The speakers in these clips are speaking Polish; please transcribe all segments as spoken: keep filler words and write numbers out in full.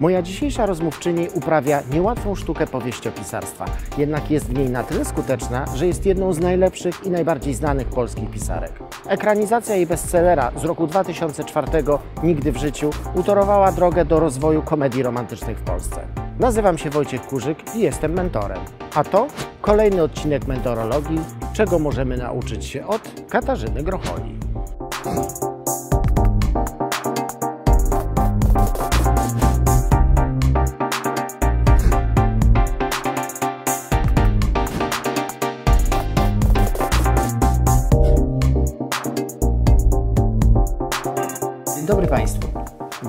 Moja dzisiejsza rozmówczyni uprawia niełatwą sztukę powieściopisarstwa, jednak jest w niej na tyle skuteczna, że jest jedną z najlepszych i najbardziej znanych polskich pisarek. Ekranizacja jej bestsellera z roku dwa tysiące czwartego, Nigdy w życiu, utorowała drogę do rozwoju komedii romantycznych w Polsce. Nazywam się Wojciech Kurzyk i jestem mentorem. A to kolejny odcinek Mentorologii, czego możemy nauczyć się od Katarzyny Grocholi.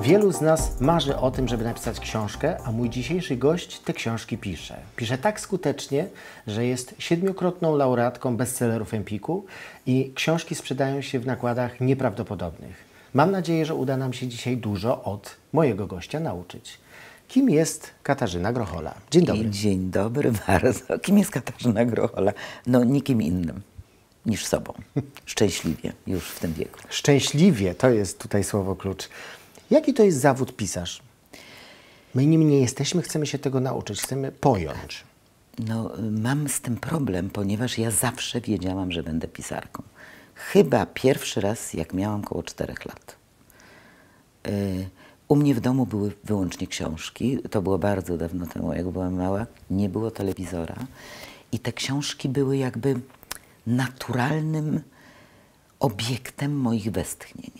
Wielu z nas marzy o tym, żeby napisać książkę, a mój dzisiejszy gość te książki pisze. Pisze tak skutecznie, że jest siedmiokrotną laureatką bestsellerów Empiku i książki sprzedają się w nakładach nieprawdopodobnych. Mam nadzieję, że uda nam się dzisiaj dużo od mojego gościa nauczyć. Kim jest Katarzyna Grochola? Dzień dobry. Dzień dobry bardzo. Kim jest Katarzyna Grochola? No nikim innym niż sobą. Szczęśliwie już w tym wieku. Szczęśliwie, to jest tutaj słowo klucz. Jaki to jest zawód pisarz? My nim nie jesteśmy, chcemy się tego nauczyć, chcemy pojąć. No, mam z tym problem, ponieważ ja zawsze wiedziałam, że będę pisarką. Chyba pierwszy raz, jak miałam około czterech lat. U mnie w domu były wyłącznie książki. To było bardzo dawno temu, jak byłam mała. Nie było telewizora. I te książki były jakby naturalnym obiektem moich westchnień.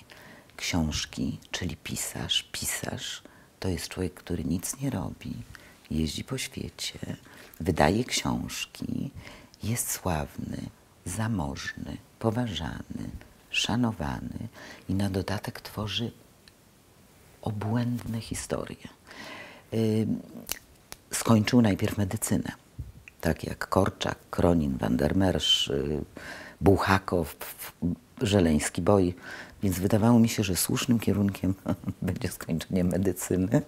Książki, czyli pisarz, pisarz to jest człowiek, który nic nie robi, jeździ po świecie, wydaje książki, jest sławny, zamożny, poważany, szanowany i na dodatek tworzy obłędne historie. Yy, skończył najpierw medycynę, tak jak Korczak, Kronin, Van der Mersch, yy, Bułhakow, Żeleński-Boy, więc wydawało mi się, że słusznym kierunkiem będzie skończenie medycyny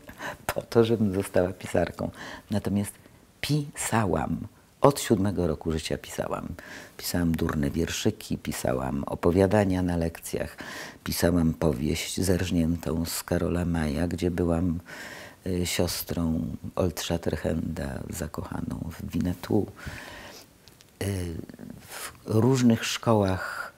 po to, żebym została pisarką. Natomiast pisałam. Od siódmego roku życia pisałam. Pisałam durne wierszyki, pisałam opowiadania na lekcjach, pisałam powieść zerżniętą z Karola Maja, gdzie byłam y, siostrą Old Shatterhanda, zakochaną w Winnetou. Y, w różnych szkołach,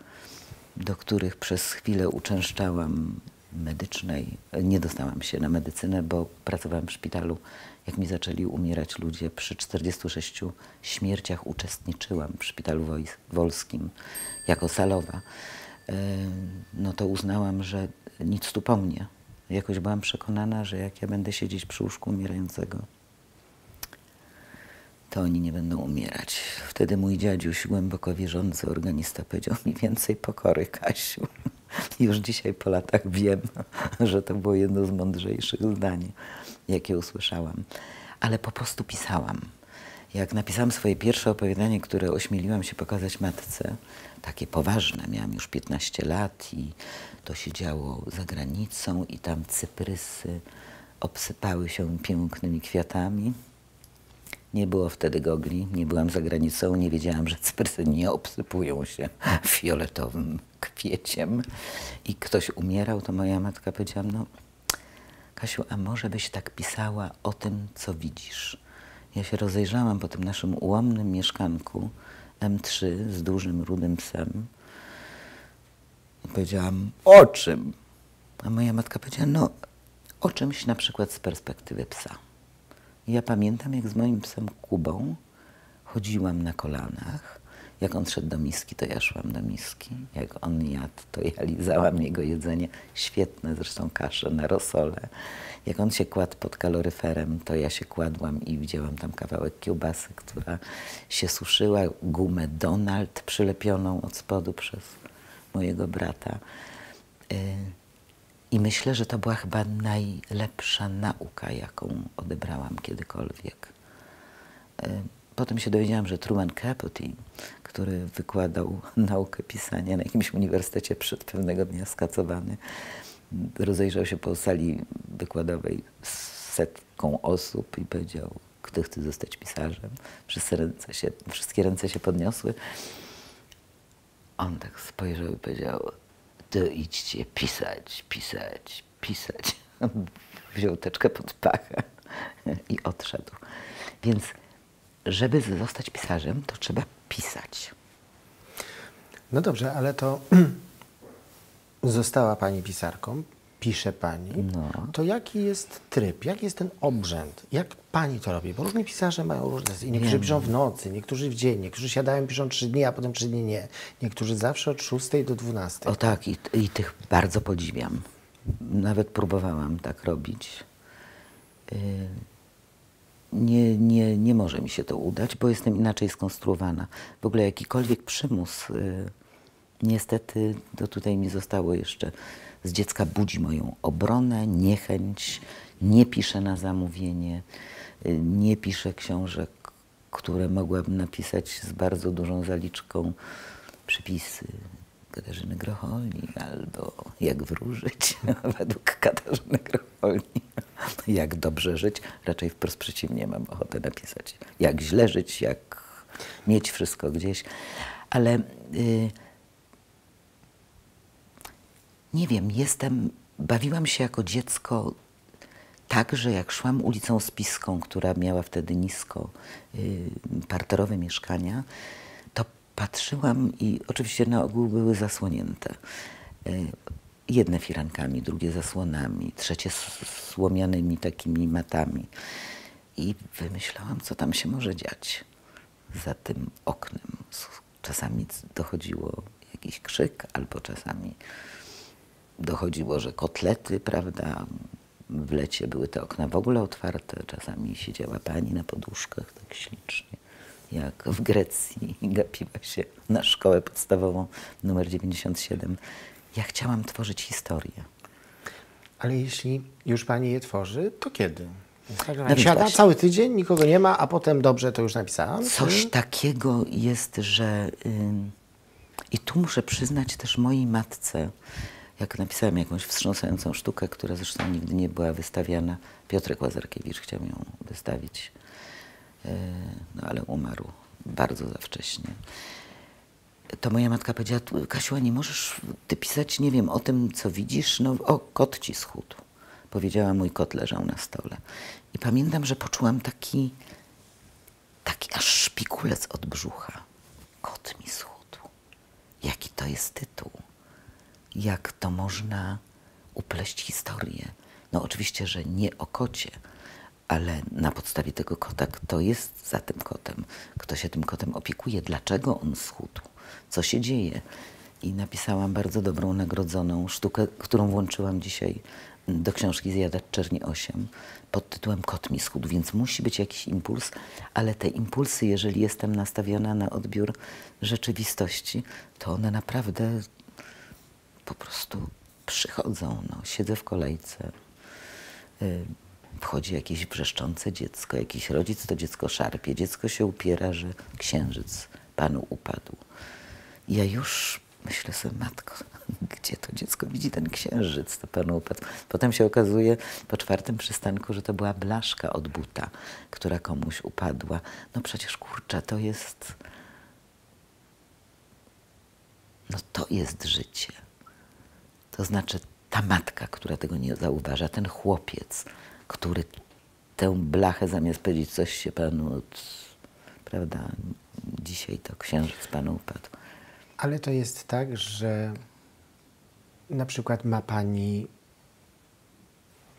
do których przez chwilę uczęszczałam medycznej. Nie dostałam się na medycynę, bo pracowałam w szpitalu. Jak mi zaczęli umierać ludzie, przy czterdziestu sześciu śmierciach uczestniczyłam w szpitalu wolskim jako salowa. No to uznałam, że nic tu po mnie. Jakoś byłam przekonana, że jak ja będę siedzieć przy łóżku umierającego, to oni nie będą umierać. Wtedy mój dziadziuś, głęboko wierzący organista, powiedział mi: więcej pokory, Kasiu. Już dzisiaj po latach wiem, że to było jedno z mądrzejszych zdań, jakie usłyszałam. Ale po prostu pisałam. Jak napisałam swoje pierwsze opowiadanie, które ośmieliłam się pokazać matce, takie poważne, miałam już piętnaście lat i to się działo za granicą i tam cyprysy obsypały się pięknymi kwiatami. Nie było wtedy gogli, nie byłam za granicą, nie wiedziałam, że cyprysy nie obsypują się fioletowym kwieciem. I ktoś umierał, to moja matka powiedziała: no Kasiu, a może byś tak pisała o tym, co widzisz? Ja się rozejrzałam po tym naszym ułomnym mieszkanku em trzy z dużym rudym psem i powiedziałam: o czym? A moja matka powiedziała: no o czymś na przykład z perspektywy psa. Ja pamiętam, jak z moim psem Kubą chodziłam na kolanach. Jak on szedł do miski, to ja szłam do miski. Jak on jadł, to ja lizałam jego jedzenie. Świetne zresztą kasze na rosole. Jak on się kładł pod kaloryferem, to ja się kładłam i widziałam tam kawałek kiełbasy, która się suszyła, gumę Donald przylepioną od spodu przez mojego brata. Y I myślę, że to była chyba najlepsza nauka, jaką odebrałam kiedykolwiek. Potem się dowiedziałam, że Truman Capote, który wykładał naukę pisania na jakimś uniwersytecie, przed pewnego dnia skacowany, rozejrzał się po sali wykładowej z setką osób i powiedział: kto chce zostać pisarzem? Wszystkie ręce się, wszystkie ręce się podniosły. On tak spojrzał i powiedział: to idźcie pisać, pisać, pisać. wziął teczkę pod pachę i odszedł. Więc żeby zostać pisarzem, to trzeba pisać. No dobrze, ale to została pani pisarką, pisze pani, no. To jaki jest tryb, jaki jest ten obrzęd, jak pani to robi? Bo różni pisarze mają różne, niektórzy piszą w nocy, niektórzy w dzień, niektórzy siadają, piszą trzy dni, a potem trzy dni nie. Niektórzy zawsze od szóstej do dwunastej. O tak, i, i tych bardzo podziwiam. Nawet próbowałam tak robić. Yy, nie, nie, nie może mi się to udać, bo jestem inaczej skonstruowana. W ogóle jakikolwiek przymus, yy, niestety, to tutaj nie zostało jeszcze. Z dziecka budzi moją obronę, niechęć, nie piszę na zamówienie, nie piszę książek, które mogłabym napisać z bardzo dużą zaliczką. Przypisy Katarzyny Grocholi albo Jak wróżyć według Katarzyny Grocholi. Jak dobrze żyć? Raczej wprost przeciwnie, mam ochotę napisać. Jak źle żyć, jak mieć wszystko gdzieś. Ale... Yy, nie wiem, jestem, bawiłam się jako dziecko tak, że jak szłam ulicą Spiską, która miała wtedy nisko y, parterowe mieszkania, to patrzyłam i oczywiście na ogół były zasłonięte. Y, jedne firankami, drugie zasłonami, trzecie słomianymi takimi matami. I wymyślałam, co tam się może dziać za tym oknem. Czasami dochodziło jakiś krzyk, albo czasami... Dochodziło, że kotlety, prawda, w lecie były te okna w ogóle otwarte, czasami siedziała pani na poduszkach tak ślicznie, jak w Grecji i gapiła się na szkołę podstawową numer dziewięćdziesiąt siedem. Ja chciałam tworzyć historię. Ale jeśli już pani je tworzy, to kiedy? No siada cały tydzień, nikogo nie ma, a potem dobrze, to już napisałam? Coś czy? Takiego jest, że... Yy, i tu muszę przyznać też mojej matce, jak napisałam jakąś wstrząsającą sztukę, która zresztą nigdy nie była wystawiana. Piotr Łazarkiewicz chciał ją wystawić, no ale umarł bardzo za wcześnie. To moja matka powiedziała, Kasiu, nie możesz ty pisać, nie wiem, o tym, co widzisz? No, o, kot ci schudł. Powiedziała, mój kot leżał na stole. I pamiętam, że poczułam taki, taki aż szpikulec od brzucha. Kot mi schudł. Jaki to jest tytuł? Jak to można upleść historię. No oczywiście, że nie o kocie, ale na podstawie tego kota, kto jest za tym kotem, kto się tym kotem opiekuje, dlaczego on schudł, co się dzieje. I napisałam bardzo dobrą, nagrodzoną sztukę, którą włączyłam dzisiaj do książki Zjadacz Czerni osiem pod tytułem Kot mi schudł, więc musi być jakiś impuls, ale te impulsy, jeżeli jestem nastawiona na odbiór rzeczywistości, to one naprawdę... po prostu przychodzą, no, siedzę w kolejce, yy, wchodzi jakieś wrzeszczące dziecko, jakiś rodzic to dziecko szarpie, dziecko się upiera, że księżyc panu upadł. Ja już myślę sobie, matko, gdzie to dziecko widzi ten księżyc, to panu upadł. Potem się okazuje po czwartym przystanku, że to była blaszka od buta, która komuś upadła. No przecież kurczę, to jest... No to jest życie. To znaczy ta matka, która tego nie zauważa, ten chłopiec, który tę blachę zamiast powiedzieć coś się panu, prawda, dzisiaj to księżyc panu upadł. Ale to jest tak, że na przykład ma pani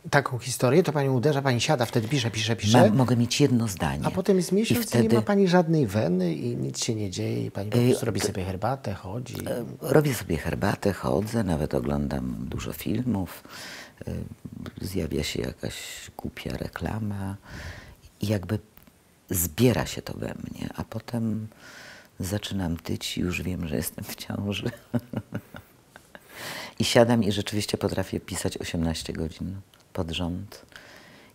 taką historię, to pani uderza, pani siada, wtedy pisze, pisze, pisze. Ma, mogę mieć jedno zdanie. A potem jest miesiąc i wtedy... nie ma pani żadnej weny i nic się nie dzieje. I pani po prostu robi sobie herbatę, chodzi. Robię sobie herbatę, chodzę, nawet oglądam dużo filmów. Zjawia się jakaś głupia reklama. I jakby zbiera się to we mnie. A potem zaczynam tyć i już wiem, że jestem w ciąży. I siadam i rzeczywiście potrafię pisać osiemnaście godzin pod rząd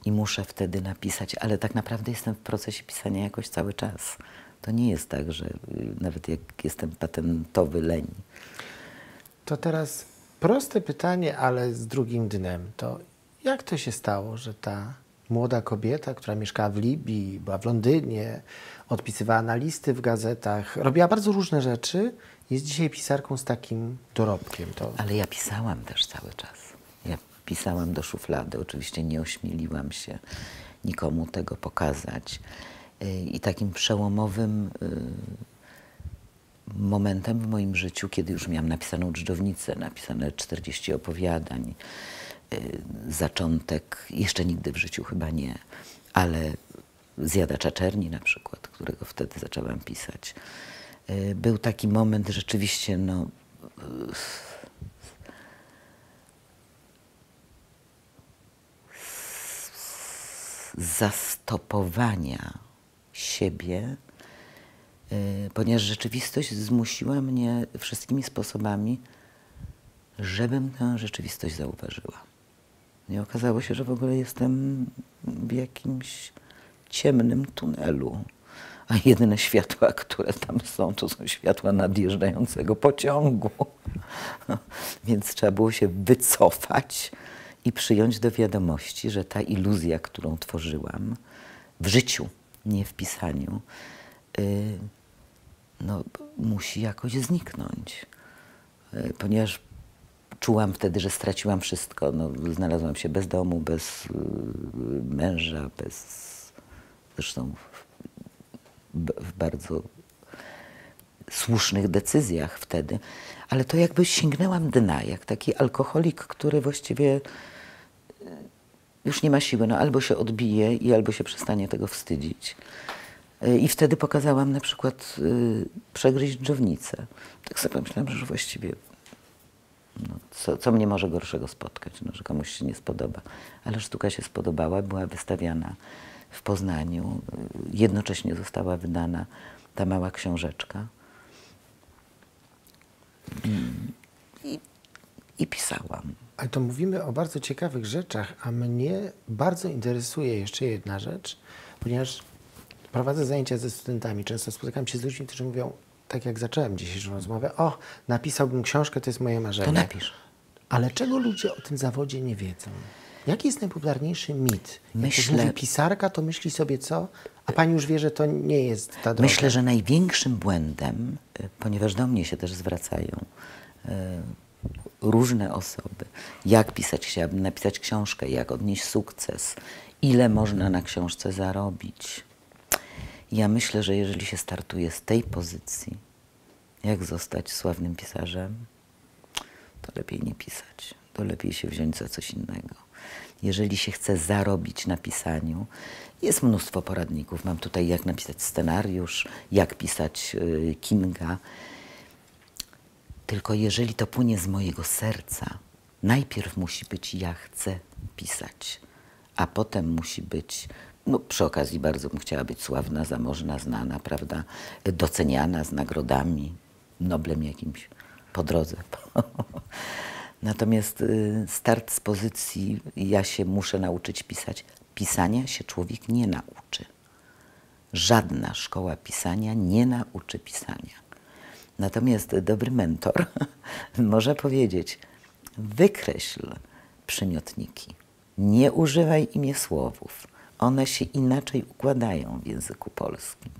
i muszę wtedy napisać, ale tak naprawdę jestem w procesie pisania jakoś cały czas. To nie jest tak, że nawet jak jestem patentowy leń. To teraz proste pytanie, ale z drugim dnem. To jak to się stało, że ta młoda kobieta, która mieszkała w Libii, była w Londynie, odpisywała na listy w gazetach, robiła bardzo różne rzeczy, jest dzisiaj pisarką z takim dorobkiem. To... Ale ja pisałam też cały czas. Ja wpisałam do szuflady. Oczywiście nie ośmieliłam się nikomu tego pokazać. I takim przełomowym momentem w moim życiu, kiedy już miałam napisaną Dżdżownicę, napisane czterdzieści opowiadań, zaczątek, jeszcze Nigdy w życiu chyba nie, ale Zjadacza Czerni na przykład, którego wtedy zaczęłam pisać. Był taki moment rzeczywiście, no, zastopowania siebie, ponieważ rzeczywistość zmusiła mnie wszystkimi sposobami, żebym tę rzeczywistość zauważyła. I okazało się, że w ogóle jestem w jakimś ciemnym tunelu, a jedyne światła, które tam są, to są światła nadjeżdżającego pociągu. Więc trzeba było się wycofać i przyjąć do wiadomości, że ta iluzja, którą tworzyłam w życiu, nie w pisaniu, yy, no, musi jakoś zniknąć. Yy, ponieważ czułam wtedy, że straciłam wszystko. No, znalazłam się bez domu, bez yy, męża, bez... Zresztą w bardzo słusznych decyzjach wtedy, ale to jakby sięgnęłam dna, jak taki alkoholik, który właściwie już nie ma siły, no albo się odbije i albo się przestanie tego wstydzić. I wtedy pokazałam na przykład Przegryźć Dżdżownicę. Tak sobie pomyślałam, że właściwie no, co, co mnie może gorszego spotkać, no, że komuś się nie spodoba. Ale sztuka się spodobała, była wystawiana w Poznaniu. Jednocześnie została wydana ta mała książeczka. I, i pisałam. Ale to mówimy o bardzo ciekawych rzeczach, a mnie bardzo interesuje jeszcze jedna rzecz, ponieważ prowadzę zajęcia ze studentami. Często spotykam się z ludźmi, którzy mówią, tak jak zacząłem dzisiejszą rozmowę, o, napisałbym książkę, to jest moje marzenie. To napisz. Ale czego ludzie o tym zawodzie nie wiedzą? Jaki jest najpopularniejszy mit? Myślę, jak mówi pisarka, to myśli sobie co? A pani już wie, że to nie jest ta droga. Myślę, że największym błędem, ponieważ do mnie się też zwracają y, różne osoby, jak pisać, chciałabym napisać książkę, jak odnieść sukces, ile można na książce zarobić. Ja myślę, że jeżeli się startuje z tej pozycji, jak zostać sławnym pisarzem, to lepiej nie pisać, to lepiej się wziąć za coś innego. Jeżeli się chce zarobić na pisaniu, jest mnóstwo poradników. Mam tutaj jak napisać scenariusz, jak pisać y, Kinga. Tylko jeżeli to płynie z mojego serca, najpierw musi być ja chcę pisać, a potem musi być, no przy okazji bardzo bym chciała być sławna, zamożna, znana, prawda, doceniana z nagrodami, noblem jakimś po drodze. Natomiast start z pozycji, ja się muszę nauczyć pisać. Pisania się człowiek nie nauczy. Żadna szkoła pisania nie nauczy pisania. Natomiast dobry mentor może powiedzieć, wykreśl przymiotniki, nie używaj imię słowów. One się inaczej układają w języku polskim.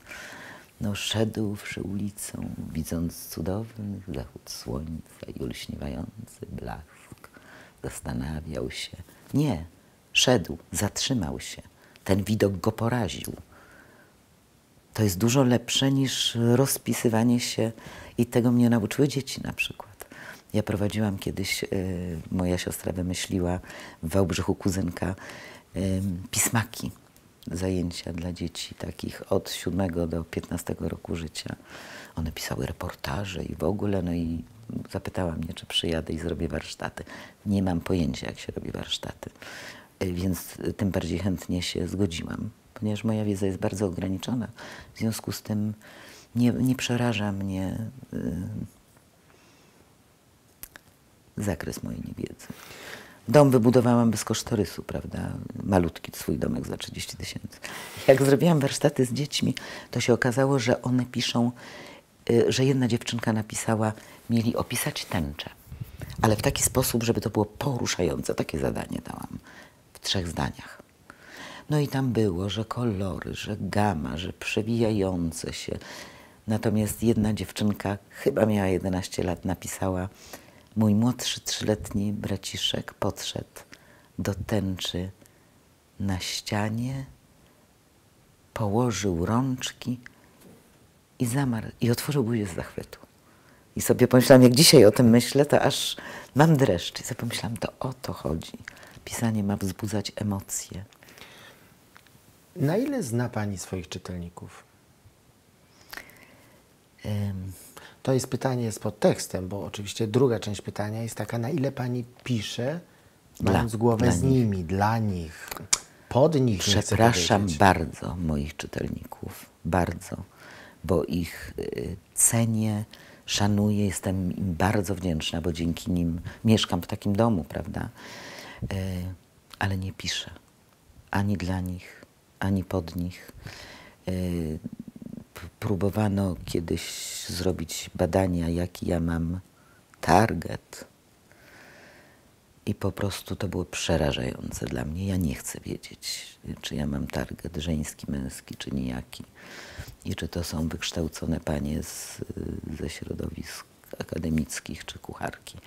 No, szedłszy ulicą, widząc cudowny zachód słońca i olśniewający blask, zastanawiał się. Nie, szedł, zatrzymał się. Ten widok go poraził. To jest dużo lepsze niż rozpisywanie się i tego mnie nauczyły dzieci na przykład. Ja prowadziłam kiedyś, yy, moja siostra wymyśliła w Wałbrzychu, kuzynka, yy, Pismaki. Zajęcia dla dzieci takich od siódmego do piętnastego roku życia. One pisały reportaże i w ogóle, no i zapytała mnie, czy przyjadę i zrobię warsztaty. Nie mam pojęcia, jak się robi warsztaty, więc tym bardziej chętnie się zgodziłam, ponieważ moja wiedza jest bardzo ograniczona. W związku z tym nie, nie przeraża mnie yy, zakres mojej niewiedzy. Dom wybudowałam bez kosztorysu, prawda? Malutki swój domek za trzydzieści tysięcy. Jak zrobiłam warsztaty z dziećmi, to się okazało, że one piszą, że jedna dziewczynka napisała, mieli opisać tęczę, ale w taki sposób, żeby to było poruszające. Takie zadanie dałam w trzech zdaniach. No i tam było, że kolory, że gama, że przewijające się. Natomiast jedna dziewczynka, chyba miała jedenaście lat, napisała: mój młodszy trzyletni braciszek podszedł do tęczy na ścianie, położył rączki i zamarł, i otworzył buzię z zachwytu. I sobie pomyślałam, jak dzisiaj o tym myślę, to aż mam dreszcz. I sobie pomyślałam, to o to chodzi. Pisanie ma wzbudzać emocje. Na ile zna Pani swoich czytelników? Um. To jest pytanie z podtekstem, bo oczywiście druga część pytania jest taka, na ile Pani pisze, mając dla, głowę dla z nich. nimi, dla nich, pod nich. Przepraszam bardzo moich czytelników, bardzo, bo ich y, cenię, szanuję, jestem im bardzo wdzięczna, bo dzięki nim mieszkam w takim domu, prawda? Y, ale nie piszę ani dla nich, ani pod nich. Y, Próbowano kiedyś zrobić badania, jaki ja mam target i po prostu to było przerażające dla mnie. Ja nie chcę wiedzieć, czy ja mam target żeński, męski, czy nijaki i czy to są wykształcone panie z, ze środowisk akademickich, czy kucharki.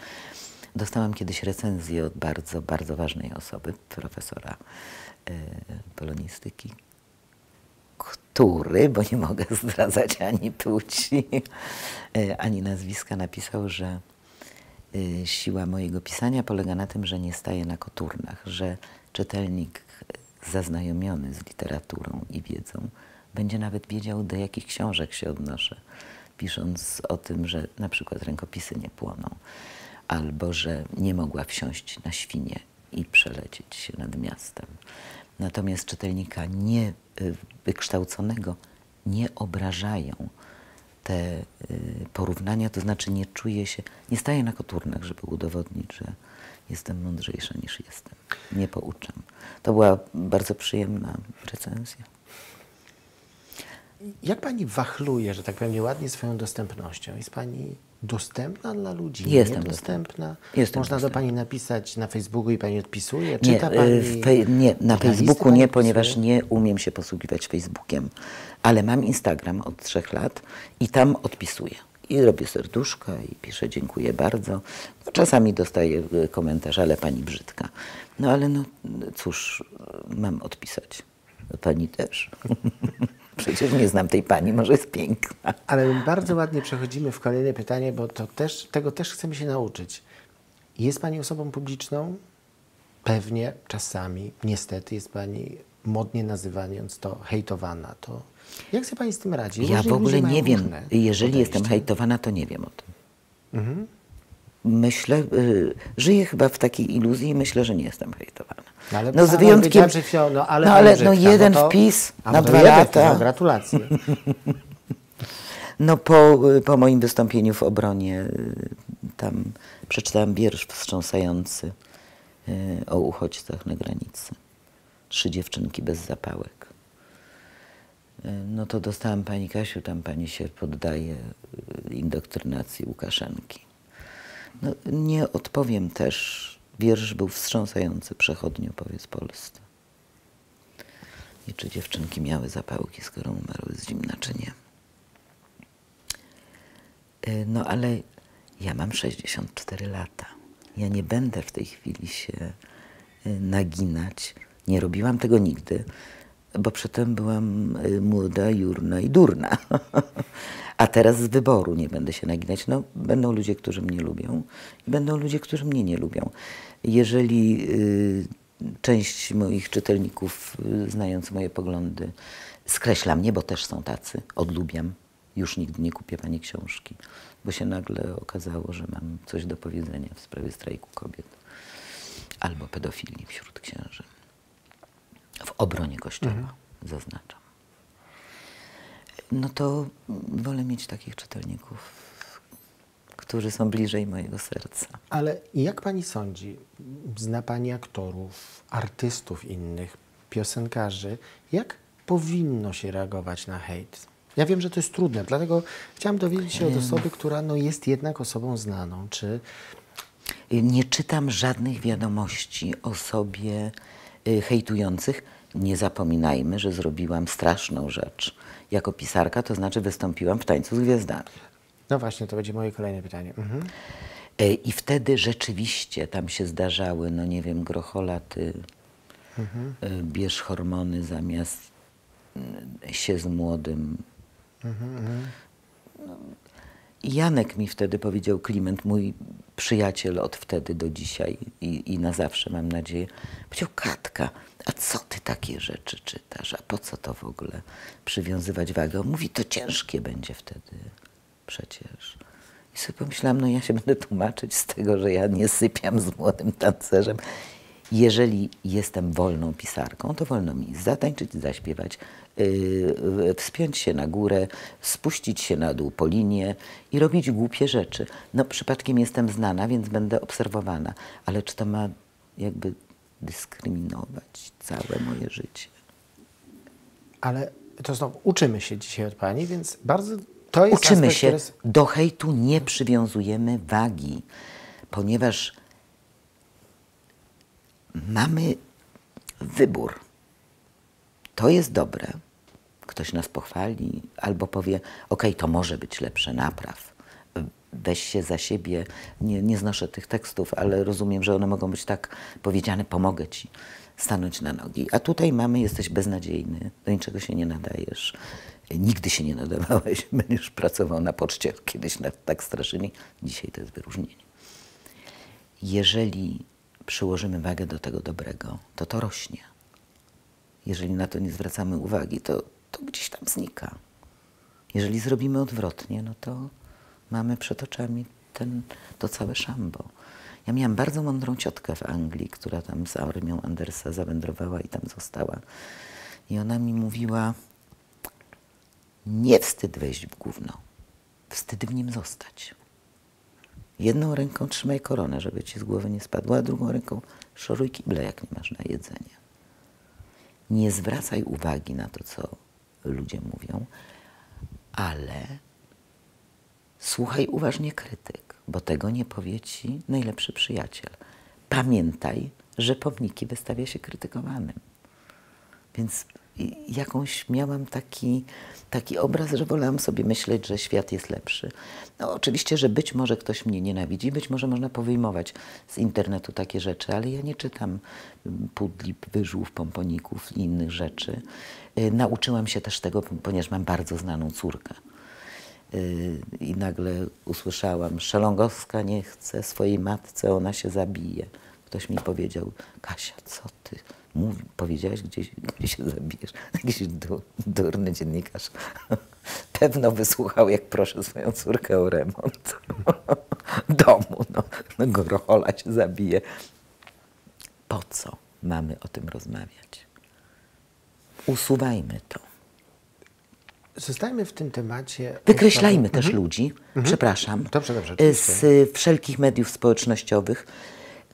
Dostałam kiedyś recenzję od bardzo, bardzo ważnej osoby, profesora y, polonistyki, który, bo nie mogę zdradzać ani płci, ani nazwiska, napisał, że siła mojego pisania polega na tym, że nie staję na koturnach, że czytelnik zaznajomiony z literaturą i wiedzą będzie nawet wiedział, do jakich książek się odnoszę, pisząc o tym, że na przykład rękopisy nie płoną, albo że nie mogła wsiąść na świnię i przelecieć się nad miastem. Natomiast czytelnika nie wykształconego nie obrażają te porównania, to znaczy nie czuję się, nie staję na koturnach, żeby udowodnić, że jestem mądrzejsza niż jestem. Nie pouczam. To była bardzo przyjemna recenzja. Jak Pani wachluje, że tak powiem nieładnie, swoją dostępnością? Jest Pani dostępna dla ludzi? Jestem dostępna. Jestem Można dostępna. do Pani napisać na Facebooku i Pani odpisuje? Czyta nie, Pani? Nie, na Facebooku nie, ponieważ nie umiem się posługiwać Facebookiem. Ale mam Instagram od trzech lat i tam odpisuję. I robię serduszka i piszę dziękuję bardzo. No, czasami dostaję komentarz, ale Pani brzydka. No ale no cóż, mam odpisać. Pani też. Przecież nie znam tej pani, może jest piękna. Ale bardzo ładnie przechodzimy w kolejne pytanie, bo to też, tego też chcemy się nauczyć. Jest Pani osobą publiczną? Pewnie, czasami, niestety jest Pani, modnie nazywając to, hejtowana. To jak sobie Pani z tym radzi? Ja w ogóle nie wiem. Jeżeli jestem hejtowana, to nie wiem o tym. Mhm. Myślę, y, żyję chyba w takiej iluzji i myślę, że nie jestem hejtowana. No, ale no z wyjątkiem, no, no ale, no, ale no, jeden no to, wpis na no, dwa lata. No, gratulacje. No po, po moim wystąpieniu w obronie tam przeczytałam wiersz wstrząsający y, o uchodźcach na granicy. Trzy dziewczynki bez zapałek. Y, no to dostałam Pani Kasiu, tam Pani się poddaje indoktrynacji Łukaszenki. No, nie odpowiem też. Wiersz był wstrząsający, przechodniu, powiedz Polsce. I czy dziewczynki miały zapałki, skoro umarły z zimna, czy nie? No ale ja mam sześćdziesiąt cztery lata. Ja nie będę w tej chwili się naginać. Nie robiłam tego nigdy, bo przedtem byłam młoda, jurna i durna. A teraz z wyboru nie będę się naginać. No, będą ludzie, którzy mnie lubią i będą ludzie, którzy mnie nie lubią. Jeżeli y, część moich czytelników, y, znając moje poglądy, skreśla mnie, bo też są tacy, odlubiam, już nigdy nie kupię Pani książki, bo się nagle okazało, że mam coś do powiedzenia w sprawie strajku kobiet albo pedofilii wśród księży. W obronie Kościoła, mhm. zaznaczam. No to wolę mieć takich czytelników, którzy są bliżej mojego serca. Ale jak Pani sądzi, zna Pani aktorów, artystów innych, piosenkarzy, jak powinno się reagować na hejt? Ja wiem, że to jest trudne, dlatego chciałam dowiedzieć się od osoby, która no, jest jednak osobą znaną. Czy... Nie czytam żadnych wiadomości o sobie hejtujących. Nie zapominajmy, że zrobiłam straszną rzecz. Jako pisarka, to znaczy wystąpiłam w Tańcu z Gwiazdami. No właśnie, to będzie moje kolejne pytanie. Mhm. I wtedy rzeczywiście tam się zdarzały, no nie wiem, Grochola, ty mhm. bierz hormony zamiast się z młodym. Mhm, no, Janek mi wtedy powiedział, Kliment, mój przyjaciel od wtedy do dzisiaj i, i na zawsze, mam nadzieję, powiedział, Katka, a co ty takie rzeczy czytasz, a po co to w ogóle przywiązywać wagę? On mówi, to ciężkie będzie wtedy przecież. I sobie pomyślałam, no ja się będę tłumaczyć z tego, że ja nie sypiam z młodym tancerzem. Jeżeli jestem wolną pisarką, to wolno mi zatańczyć, zaśpiewać, yy, wspiąć się na górę, spuścić się na dół po linię i robić głupie rzeczy. No przypadkiem jestem znana, więc będę obserwowana. Ale czy to ma jakby dyskryminować całe moje życie? Ale to znowu uczymy się dzisiaj od pani, więc bardzo... To jest Uczymy aspekt, się, który jest... do hejtu nie przywiązujemy wagi, ponieważ mamy wybór. To jest dobre. Ktoś nas pochwali albo powie, ok, to może być lepsze, napraw. Weź się za siebie. Nie, nie znoszę tych tekstów, ale rozumiem, że one mogą być tak powiedziane, pomogę ci stanąć na nogi. A tutaj mamy, jesteś beznadziejny, do niczego się nie nadajesz. Nigdy się nie nadawałeś, będziesz pracował na poczcie, kiedyś tak straszyli. Dzisiaj to jest wyróżnienie. Jeżeli przyłożymy wagę do tego dobrego, to to rośnie. Jeżeli na to nie zwracamy uwagi, to, to gdzieś tam znika. Jeżeli zrobimy odwrotnie, no to mamy przed oczami ten, to całe szambo. Ja miałam bardzo mądrą ciotkę w Anglii, która tam z armią Andersa zawędrowała i tam została. I ona mi mówiła, nie wstyd wejść w gówno, wstyd w nim zostać. Jedną ręką trzymaj koronę, żeby ci z głowy nie spadła, a drugą ręką szoruj kible, jak nie masz na jedzenie. Nie zwracaj uwagi na to, co ludzie mówią, ale słuchaj uważnie krytyk, bo tego nie powie ci najlepszy przyjaciel. Pamiętaj, że pomniki wystawia się krytykowanym. Więc jakąś miałam taki, taki obraz, że wolałam sobie myśleć, że świat jest lepszy. No oczywiście, że być może ktoś mnie nienawidzi, być może można powyjmować z internetu takie rzeczy, ale ja nie czytam pudli, wyżłów, pomponików i innych rzeczy. Yy, nauczyłam się też tego, ponieważ mam bardzo znaną córkę. Yy, I nagle usłyszałam, Szelongowska nie chce swojej matce, ona się zabije. Ktoś mi powiedział, Kasia, co ty? Mów, powiedziałaś, gdzie, gdzie się zabijesz. Jakiś du, durny dziennikarz pewno wysłuchał, jak proszę swoją córkę o remont domu. No, no Grochola się zabije. Po co mamy o tym rozmawiać? Usuwajmy to. Zostajmy w tym temacie. Wykreślajmy też mhm. ludzi, mhm. przepraszam, dobrze, dobrze, z wszelkich mediów społecznościowych,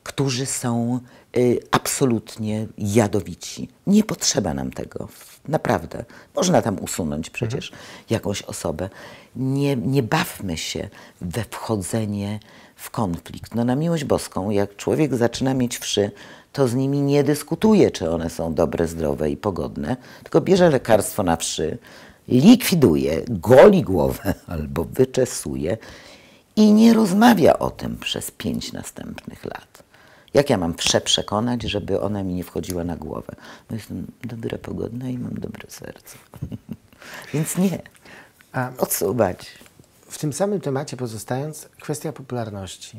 którzy są y, absolutnie jadowici. Nie potrzeba nam tego, naprawdę. Można tam usunąć przecież mhm. jakąś osobę. Nie, nie bawmy się we wchodzenie w konflikt. No na miłość boską, jak człowiek zaczyna mieć wszy, to z nimi nie dyskutuje, czy one są dobre, zdrowe i pogodne, tylko bierze lekarstwo na wszy, likwiduje, goli głowę albo wyczesuje i nie rozmawia o tym przez pięć następnych lat. Jak ja mam wsze przekonać, żeby ona mi nie wchodziła na głowę? Bo jestem dobra, pogodna i mam dobre serce. Więc nie. A odsuwać. W tym samym temacie pozostając, kwestia popularności.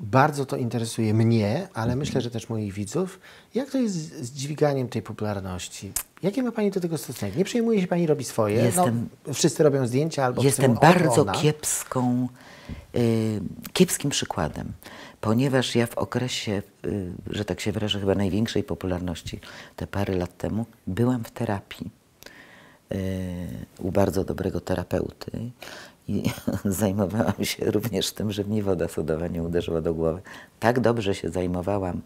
Bardzo to interesuje mnie, ale mhm. myślę, że też moich widzów. Jak to jest z dźwiganiem tej popularności? Jakie ma pani do tego stosunek? Nie przejmuje się pani, robi swoje. Jestem, no, wszyscy robią zdjęcia albo... Jestem bardzo kiepską, y, kiepskim przykładem, ponieważ ja w okresie, y, że tak się wyrażę, chyba największej popularności te parę lat temu byłam w terapii y, u bardzo dobrego terapeuty. I zajmowałam się również tym, że mnie woda sodowa nie uderzyła do głowy. Tak dobrze się zajmowałam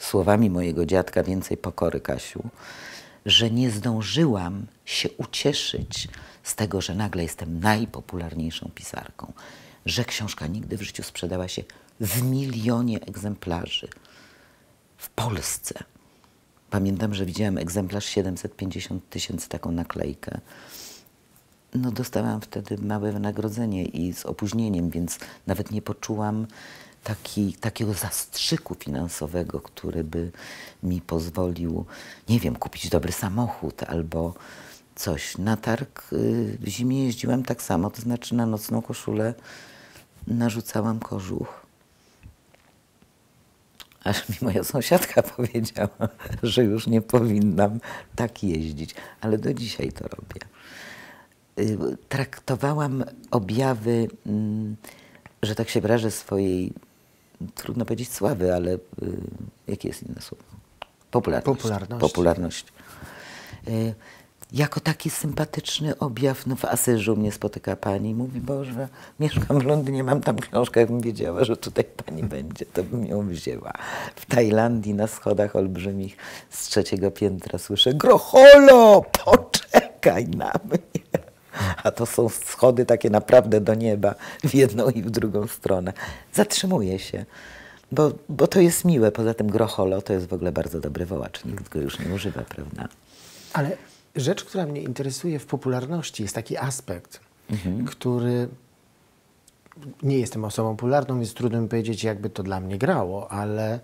słowami mojego dziadka, więcej pokory, Kasiu, że nie zdążyłam się ucieszyć z tego, że nagle jestem najpopularniejszą pisarką, że książka Nigdy w życiu sprzedała się w milionie egzemplarzy w Polsce. Pamiętam, że widziałam egzemplarz siedemset pięćdziesiąt tysięcy, taką naklejkę. No dostałam wtedy małe wynagrodzenie i z opóźnieniem, więc nawet nie poczułam taki, takiego zastrzyku finansowego, który by mi pozwolił, nie wiem, kupić dobry samochód albo coś. Na targ w zimie jeździłam tak samo, to znaczy na nocną koszulę narzucałam kożuch. Aż mi moja sąsiadka powiedziała, że już nie powinnam tak jeździć, ale do dzisiaj to robię. Traktowałam objawy, że tak się wyrażę, swojej, trudno powiedzieć sławy, ale jakie jest inne słowo? Popularność. Popularność. Popularność. Jako taki sympatyczny objaw, no w Asyżu mnie spotyka pani, mówi, Boże, mieszkam w Londynie, mam tam książkę, jakbym wiedziała, że tutaj pani będzie, to bym ją wzięła. W Tajlandii na schodach olbrzymich z trzeciego piętra słyszę, Grocholo, poczekaj na mnie. A to są schody takie naprawdę do nieba, w jedną i w drugą stronę. Zatrzymuję się, bo, bo to jest miłe. Poza tym Grocholo to jest w ogóle bardzo dobry wołacz, nikt go już nie używa, prawda? Ale rzecz, która mnie interesuje w popularności, jest taki aspekt, mhm. który... Nie jestem osobą popularną, więc trudno mi powiedzieć, jakby to dla mnie grało, ale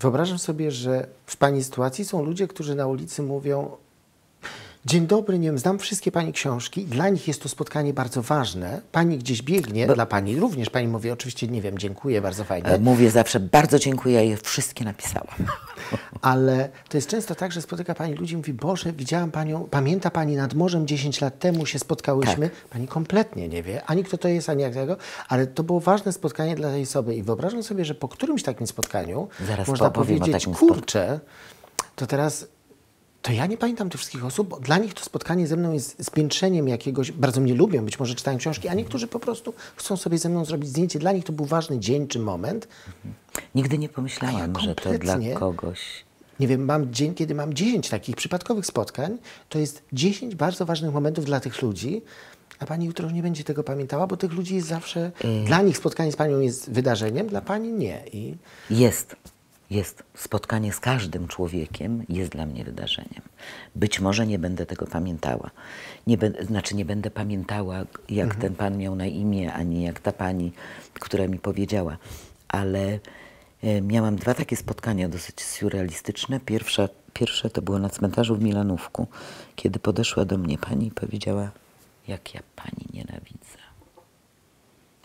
wyobrażam sobie, że w pani sytuacji są ludzie, którzy na ulicy mówią: dzień dobry, nie wiem, znam wszystkie pani książki. Dla nich jest to spotkanie bardzo ważne. Pani gdzieś biegnie, bo... dla pani również. Pani mówi oczywiście, nie wiem, dziękuję, bardzo fajnie. Mówię zawsze, bardzo dziękuję, ja je wszystkie napisałam. Ale to jest często tak, że spotyka pani ludzi i mówi, Boże, widziałam panią, pamięta pani nad morzem dziesięć lat temu się spotkałyśmy. Tak. Pani kompletnie nie wie, ani kto to jest, ani jak tego, ale to było ważne spotkanie dla tej osoby. I wyobrażam sobie, że po którymś takim spotkaniu zaraz można powiedzieć, kurczę, to teraz... to ja nie pamiętam tych wszystkich osób, bo dla nich to spotkanie ze mną jest spiętrzeniem jakiegoś, bardzo mnie lubią, być może czytają książki, a niektórzy po prostu chcą sobie ze mną zrobić zdjęcie. Dla nich to był ważny dzień czy moment. Nigdy nie pomyślałam, ja że to dla kogoś. Nie wiem, mam dzień, kiedy mam dziesięć takich przypadkowych spotkań, to jest dziesięć bardzo ważnych momentów dla tych ludzi, a pani jutro nie będzie tego pamiętała, bo tych ludzi jest zawsze, y dla nich spotkanie z panią jest wydarzeniem, dla pani nie. I... Jest. Jest. Spotkanie z każdym człowiekiem jest dla mnie wydarzeniem. Być może nie będę tego pamiętała. Nie be, znaczy nie będę pamiętała, jak mhm. ten pan miał na imię, ani jak ta pani, która mi powiedziała. Ale y, miałam dwa takie spotkania dosyć surrealistyczne. Pierwsza, pierwsze to było na cmentarzu w Milanówku, kiedy podeszła do mnie pani i powiedziała, jak ja pani nienawidzę.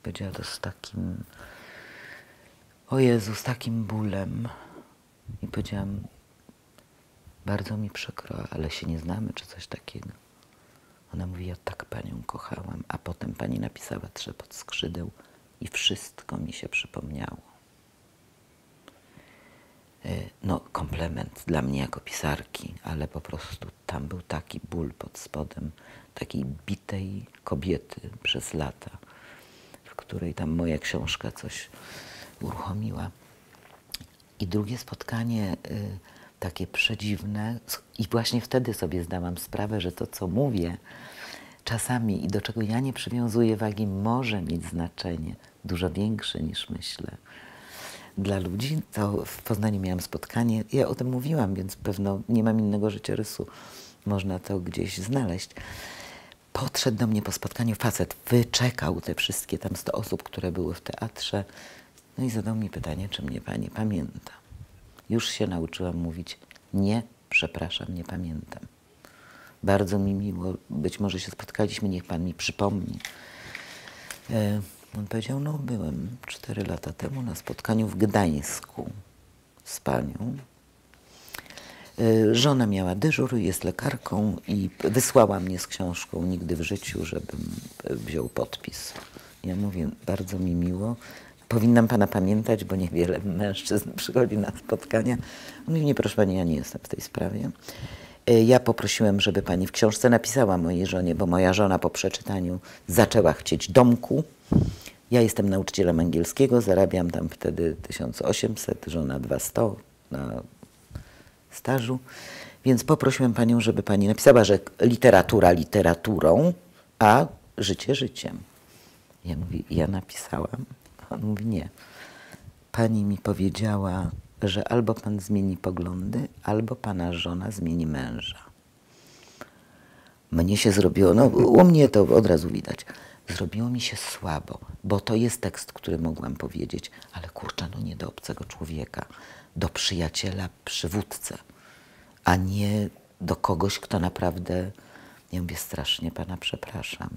Powiedziała to z takim... o Jezu, z takim bólem. I powiedziałam, bardzo mi przykro, ale się nie znamy, czy coś takiego. Ona mówi, ja tak panią kochałam, a potem pani napisała Trzepot skrzydeł i wszystko mi się przypomniało. No, komplement dla mnie jako pisarki, ale po prostu tam był taki ból pod spodem takiej bitej kobiety przez lata, w której tam moja książka coś... uruchomiła. I drugie spotkanie y, takie przedziwne i właśnie wtedy sobie zdałam sprawę, że to, co mówię czasami i do czego ja nie przywiązuję wagi, może mieć znaczenie dużo większe niż myślę dla ludzi. To w Poznaniu miałam spotkanie, ja o tym mówiłam, więc pewno nie mam innego życiorysu, można to gdzieś znaleźć. Podszedł do mnie po spotkaniu facet, wyczekał te wszystkie tam sto osób, które były w teatrze. No i zadał mi pytanie, czy mnie pani pamięta. Już się nauczyłam mówić, nie, przepraszam, nie pamiętam. Bardzo mi miło, być może się spotkaliśmy, niech pan mi przypomni. E, on powiedział, no byłem cztery lata temu na spotkaniu w Gdańsku z panią. E, żona miała dyżur, jest lekarką i wysłała mnie z książką Nigdy w życiu, żebym wziął podpis. Ja mówię, bardzo mi miło. Powinnam pana pamiętać, bo niewiele mężczyzn przychodzi na spotkania. On mówi, nie, proszę pani, ja nie jestem w tej sprawie. Ja poprosiłem, żeby pani w książce napisała mojej żonie, bo moja żona po przeczytaniu zaczęła chcieć domku. Ja jestem nauczycielem angielskiego, zarabiam tam wtedy tysiąc osiemset, żona dwieście na stażu. Więc poprosiłem panią, żeby pani napisała, że literatura literaturą, a życie życiem. Ja mówię, ja napisałam. On mówi, nie. Pani mi powiedziała, że albo pan zmieni poglądy, albo pana żona zmieni męża. Mnie się zrobiło, no u mnie to od razu widać, zrobiło mi się słabo, bo to jest tekst, który mogłam powiedzieć, ale kurczę, no nie do obcego człowieka, do przyjaciela, przywódcę, a nie do kogoś, kto naprawdę, ja mówię, strasznie pana przepraszam.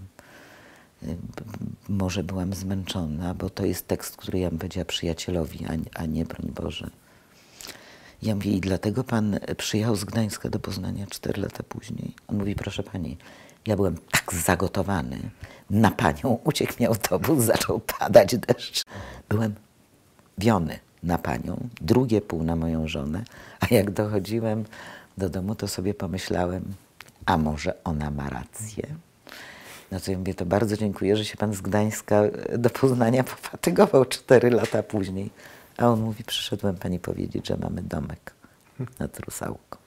Może byłam zmęczona, bo to jest tekst, który ja bym powiedziała przyjacielowi, a nie, a nie broń Boże. Ja mówię, i dlatego pan przyjechał z Gdańska do Poznania cztery lata później. On mówi, proszę pani, ja byłem tak zagotowany na panią, uciekł mi autobus, zaczął padać deszcz. Byłem wiony na panią, drugie pół na moją żonę, a jak dochodziłem do domu, to sobie pomyślałem, a może ona ma rację? No to ja mówię, to bardzo dziękuję, że się pan z Gdańska do Poznania pofatygował cztery lata później. A on mówi, przyszedłem pani powiedzieć, że mamy domek na Trusałku.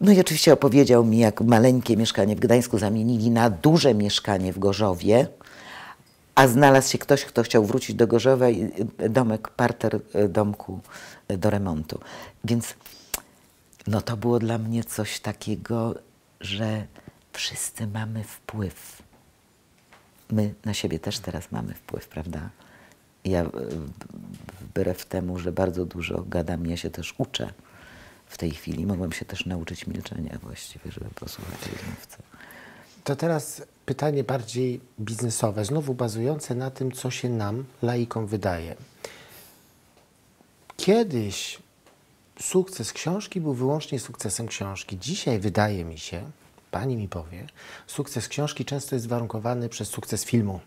No i oczywiście opowiedział mi, jak maleńkie mieszkanie w Gdańsku zamienili na duże mieszkanie w Gorzowie, a znalazł się ktoś, kto chciał wrócić do Gorzowa i domek, parter domku do remontu. Więc no to było dla mnie coś takiego, że wszyscy mamy wpływ. My na siebie też teraz mamy wpływ, prawda? Ja wbrew temu, że bardzo dużo gadam, ja się też uczę w tej chwili. Mogłam się też nauczyć milczenia właściwie, żeby posłuchać rozmówcy. To teraz pytanie bardziej biznesowe, znowu bazujące na tym, co się nam, laikom, wydaje. Kiedyś sukces książki był wyłącznie sukcesem książki. Dzisiaj wydaje mi się, pani mi powie, sukces książki często jest warunkowany przez sukces filmu.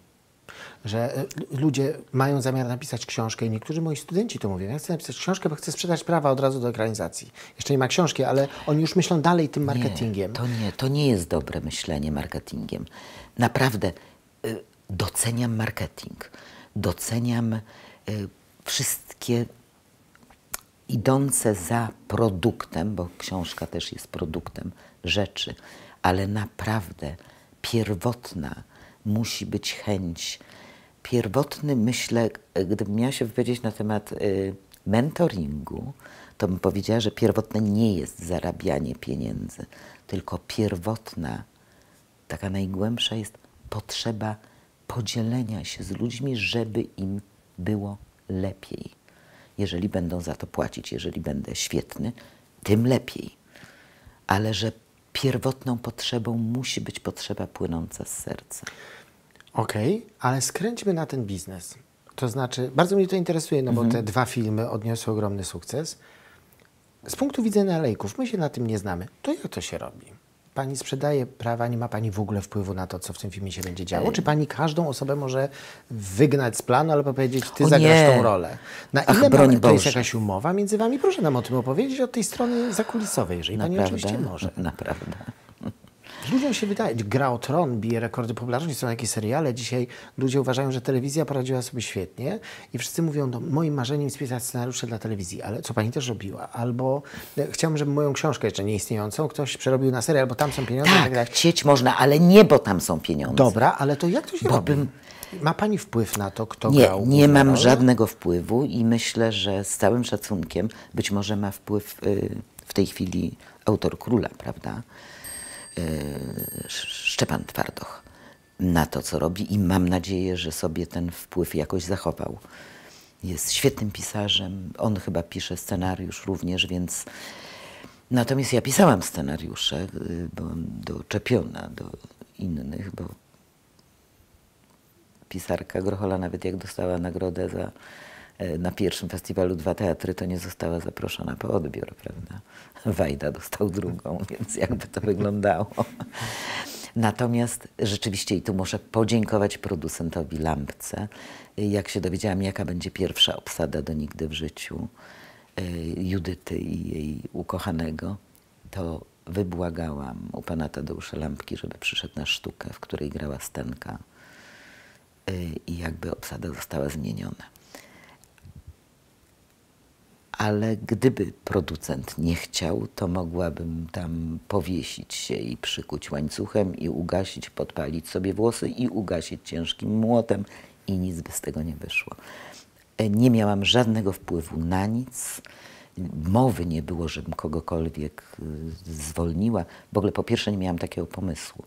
Że ludzie mają zamiar napisać książkę i niektórzy moi studenci to mówią, ja chcę napisać książkę, bo chcę sprzedać prawa od razu do ekranizacji. Jeszcze nie ma książki, ale oni już myślą dalej tym marketingiem. Nie, to nie, to nie jest dobre myślenie marketingiem. Naprawdę y, doceniam marketing, doceniam y, wszystkie idące za produktem, bo książka też jest produktem rzeczy, ale naprawdę pierwotna musi być chęć. Pierwotny, myślę, gdybym miała się wypowiedzieć na temat y, mentoringu, to bym powiedziała, że pierwotne nie jest zarabianie pieniędzy, tylko pierwotna, taka najgłębsza jest potrzeba podzielenia się z ludźmi, żeby im było lepiej. Jeżeli będą za to płacić, jeżeli będę świetny, tym lepiej. Ale że pierwotną potrzebą musi być potrzeba płynąca z serca. Okej, okay, ale skręćmy na ten biznes. To znaczy, bardzo mnie to interesuje, no bo mm-hmm. te dwa filmy odniosły ogromny sukces. Z punktu widzenia laików, my się na tym nie znamy. To jak to się robi? Pani sprzedaje prawa, nie ma pani w ogóle wpływu na to, co w tym filmie się będzie działo? Czy pani każdą osobę może wygnać z planu albo powiedzieć, ty zagrasz tą rolę? Na Ach, ile mamy, to jest jakaś umowa między wami? Proszę nam o tym opowiedzieć od tej strony zakulisowej, jeżeli naprawdę? Pani oczywiście może. Naprawdę. Ludziom się wydaje, Gra o Tron bije rekordy popularności, są jakieś seriale. Dzisiaj ludzie uważają, że telewizja poradziła sobie świetnie i wszyscy mówią, no, moim marzeniem spisać scenariusze dla telewizji, ale co pani też robiła? Albo chciałbym, żeby moją książkę jeszcze nieistniejącą ktoś przerobił na serial, bo tam są pieniądze. Tak, tak chcieć można, ale nie, bo tam są pieniądze. Dobra, ale to jak to się bo robi? Bym... Ma pani wpływ na to, kto nie, grał? Nie mam rolę? Żadnego wpływu i myślę, że z całym szacunkiem być może ma wpływ y, w tej chwili autor Króla, prawda? Szczepan Twardoch na to, co robi i mam nadzieję, że sobie ten wpływ jakoś zachował. Jest świetnym pisarzem, on chyba pisze scenariusz również, więc... Natomiast ja pisałam scenariusze, byłam doczepiona do innych, bo pisarka Grochola nawet jak dostała nagrodę za, na pierwszym festiwalu Dwa Teatry, to nie została zaproszona po odbiór, prawda? Wajda dostał drugą, więc jakby to wyglądało. Natomiast rzeczywiście, i tu muszę podziękować producentowi Lampce, jak się dowiedziałam, jaka będzie pierwsza obsada do Nigdy w życiu Judyty i jej ukochanego, to wybłagałam u pana Tadeusza Lampki, żeby przyszedł na sztukę, w której grała Stenka i jakby obsada została zmieniona. Ale gdyby producent nie chciał, to mogłabym tam powiesić się i przykuć łańcuchem i ugasić, podpalić sobie włosy i ugasić ciężkim młotem i nic by z tego nie wyszło. Nie miałam żadnego wpływu na nic, mowy nie było, żebym kogokolwiek zwolniła. W ogóle po pierwsze nie miałam takiego pomysłu,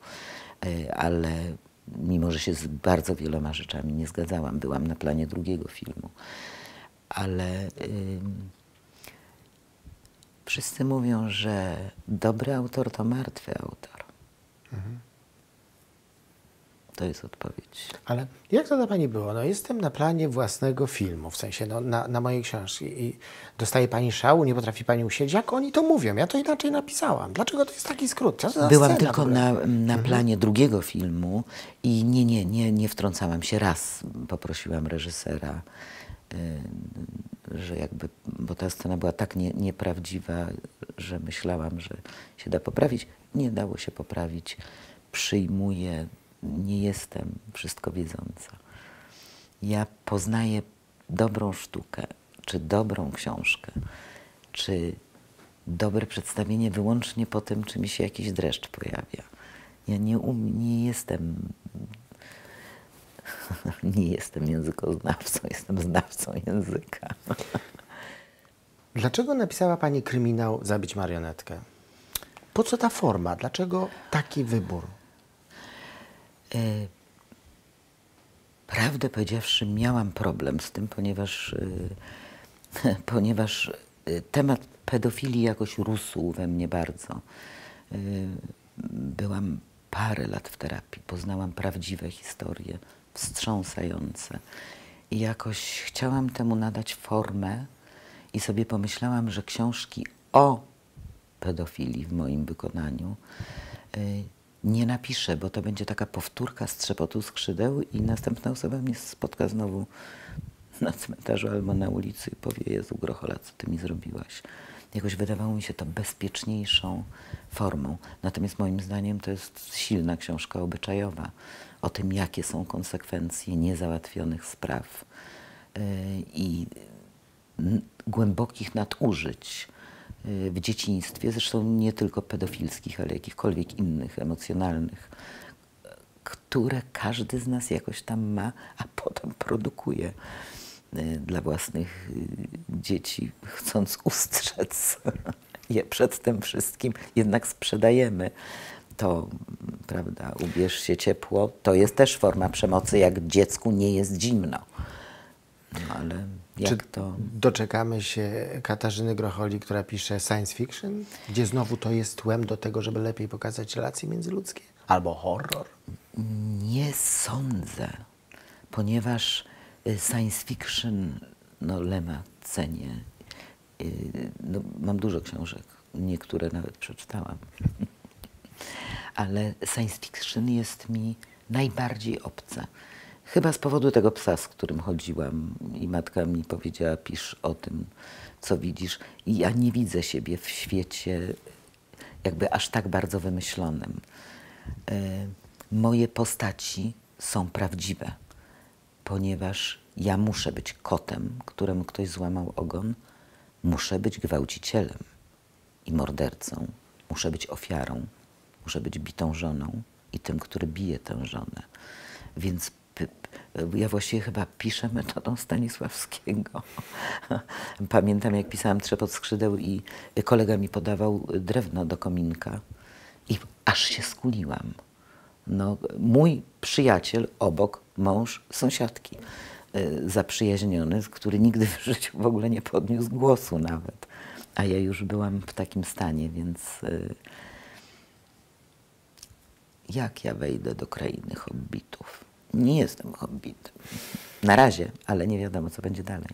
ale mimo, że się z bardzo wieloma rzeczami nie zgadzałam, byłam na planie drugiego filmu. Ale ym, wszyscy mówią, że dobry autor to martwy autor. Mhm. To jest odpowiedź. Ale jak to dla pani było? No jestem na planie własnego filmu, w sensie no, na, na mojej książki i dostaje pani szału, nie potrafi pani usiedzieć. Jak oni to mówią? Ja to inaczej napisałam. Dlaczego to jest taki skrót? Byłam tylko na, na planie mhm. drugiego filmu i nie, nie, nie, nie wtrącałam się raz. Poprosiłam reżysera, y, że jakby, bo ta scena była tak nie, nieprawdziwa, że myślałam, że się da poprawić. Nie dało się poprawić. Przyjmuję. Nie jestem wszystko wiedząca. Ja poznaję dobrą sztukę, czy dobrą książkę, czy dobre przedstawienie wyłącznie po tym, czy mi się jakiś dreszcz pojawia. Ja nie, um, nie jestem nie jestem językoznawcą, jestem znawcą języka. Dlaczego napisała pani kryminał Zabić marionetkę? Po co ta forma? Dlaczego taki wybór? Prawdę powiedziawszy, miałam problem z tym, ponieważ, ponieważ temat pedofilii jakoś rósł we mnie bardzo. Byłam parę lat w terapii, poznałam prawdziwe historie, wstrząsające. I jakoś chciałam temu nadać formę i sobie pomyślałam, że książki o pedofilii w moim wykonaniu nie napiszę, bo to będzie taka powtórka z Trzepotu skrzydeł i następna osoba mnie spotka znowu na cmentarzu albo na ulicy i powie: Jezu Grochola, co ty mi zrobiłaś? Jakoś wydawało mi się to bezpieczniejszą formą. Natomiast moim zdaniem to jest silna książka obyczajowa o tym, jakie są konsekwencje niezałatwionych spraw yy, i głębokich nadużyć w dzieciństwie, zresztą nie tylko pedofilskich, ale jakichkolwiek innych, emocjonalnych, które każdy z nas jakoś tam ma, a potem produkuje dla własnych dzieci, chcąc ustrzec je przed tym wszystkim. Jednak sprzedajemy to, prawda, ubierz się ciepło, to jest też forma przemocy, jak dziecku nie jest zimno. No, ale jak Czy to... doczekamy się Katarzyny Grocholi, która pisze science fiction, gdzie znowu to jest tłem do tego, żeby lepiej pokazać relacje międzyludzkie? Albo horror? Nie sądzę, ponieważ science fiction, no Lema cenię. No, mam dużo książek, niektóre nawet przeczytałam. Ale science fiction jest mi najbardziej obce. Chyba z powodu tego psa, z którym chodziłam i matka mi powiedziała: pisz o tym, co widzisz. I ja nie widzę siebie w świecie jakby aż tak bardzo wymyślonym. E, moje postaci są prawdziwe, ponieważ ja muszę być kotem, któremu ktoś złamał ogon, muszę być gwałcicielem i mordercą, muszę być ofiarą, muszę być bitą żoną i tym, który bije tę żonę. Więc ja właściwie chyba piszę metodą Stanisławskiego. Pamiętam, jak pisałam Trzepot skrzydeł i kolega mi podawał drewno do kominka i aż się skuliłam. No, mój przyjaciel obok, mąż sąsiadki, zaprzyjaźniony, który nigdy w życiu w ogóle nie podniósł głosu nawet. A ja już byłam w takim stanie, więc jak ja wejdę do krainy hobbitów? Nie jestem hobbit. Na razie, ale nie wiadomo, co będzie dalej.